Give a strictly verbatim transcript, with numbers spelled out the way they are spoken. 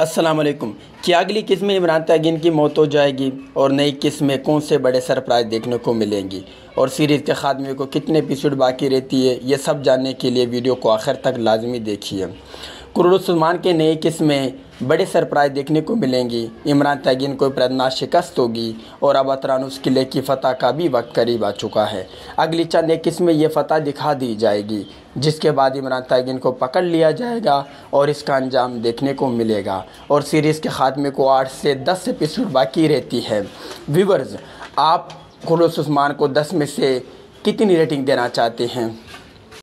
अस्सलाम वालेकुम। क्या अगली किस्त में इमरान तागिन की मौत हो जाएगी और नई किस्त में कौन से बड़े सरप्राइज देखने को मिलेंगी और सीरीज़ के खात्मे को कितने एपिसोड बाकी रहती है, ये सब जानने के लिए वीडियो को आखिर तक लाजमी देखिए। कुरुलुस ओस्मान के नई किस्त में बड़े सरप्राइज देखने को मिलेंगी। इमरान तागिन को प्रदनाश शिकस्त होगी और अबातरान उस किले की फ़तह का भी वक्त करीब आ चुका है। अगली चंद एक किस्त में ये फ़तह दिखा दी जाएगी, जिसके बाद इमरान तागिन को पकड़ लिया जाएगा और इसका अंजाम देखने को मिलेगा। और सीरीज़ के खात्मे को आठ से दस एपिसोड बाकी रहती है। व्यूवर्स, आप कुरुलुस ओस्मान को दस में से कितनी रेटिंग देना चाहते हैं?